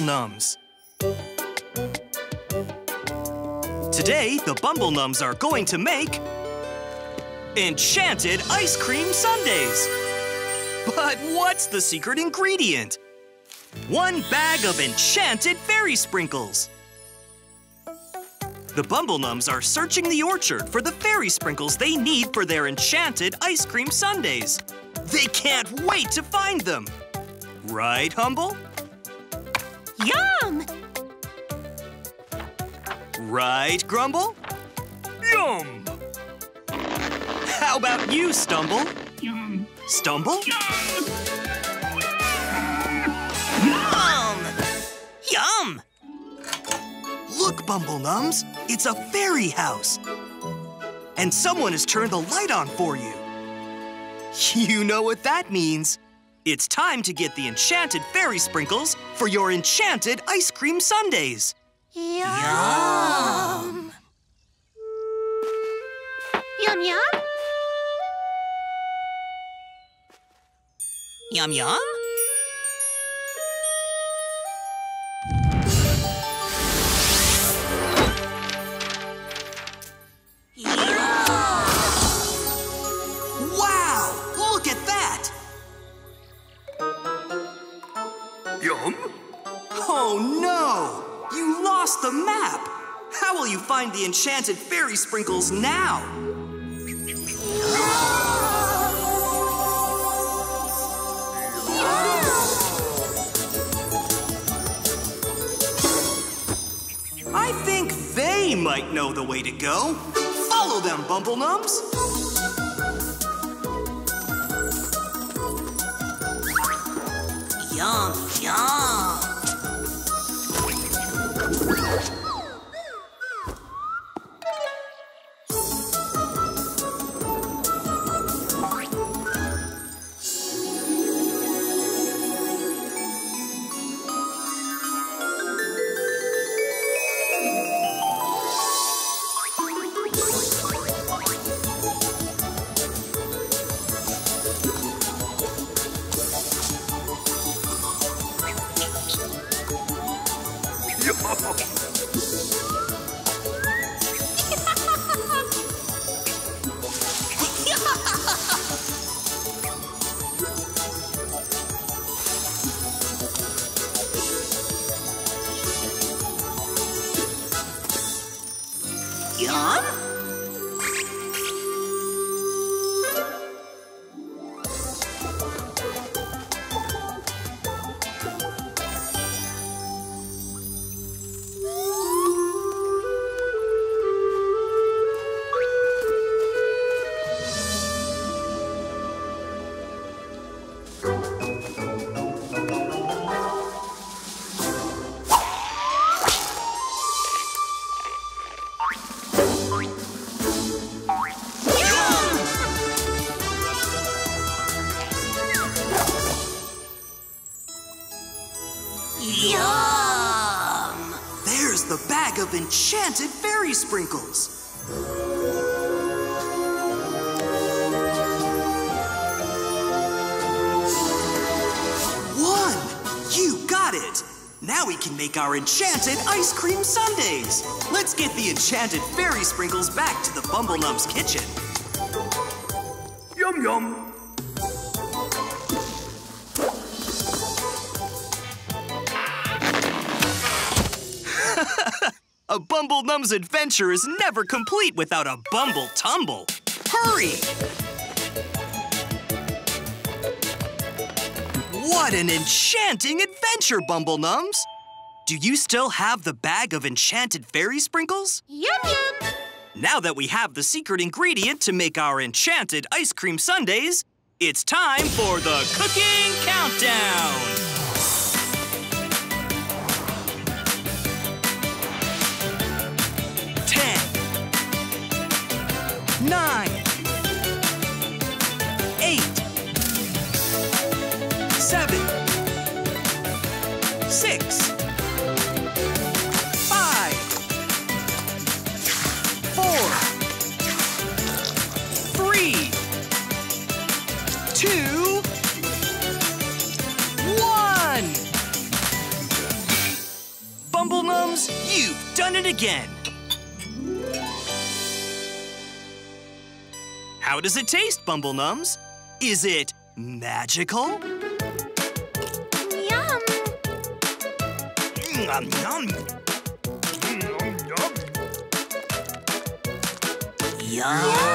Bumble Nums. Today, the Bumble Nums are going to make enchanted ice cream sundaes. But what's the secret ingredient? One bag of enchanted fairy sprinkles. The Bumble Nums are searching the orchard for the fairy sprinkles they need for their enchanted ice cream sundaes. They can't wait to find them. Right, Humble? Yum! Right, Grumble? Yum! How about you, Stumble? Yum. Stumble? Yum! Yum! Yum! Look, Bumble Nums, it's a fairy house. And someone has turned the light on for you. You know what that means. It's time to get the enchanted fairy sprinkles for your enchanted ice cream sundaes. Yum! Yum, yum? Yum, yum? Oh no! You lost the map! How will you find the enchanted fairy sprinkles now? I think they might know the way to go. Follow them, Bumble Nums! Yum, yum! Yum? Yum! There's the bag of enchanted fairy sprinkles. One! You got it! Now we can make our enchanted ice cream sundaes. Let's get the enchanted fairy sprinkles back to the Bumble Nums kitchen. Yum, yum! A Bumble Nums adventure is never complete without a Bumble Tumble. Hurry! What an enchanting adventure, Bumble Nums! Do you still have the bag of enchanted fairy sprinkles? Yum, yum! Now that we have the secret ingredient to make our enchanted ice cream sundaes, it's time for the cooking countdown! Nine, eight, seven, six, five, four, three, two, one. Done it again! How does it taste, Bumble Nums? Is it magical? Yum! Yum, yum! Yum! Yum.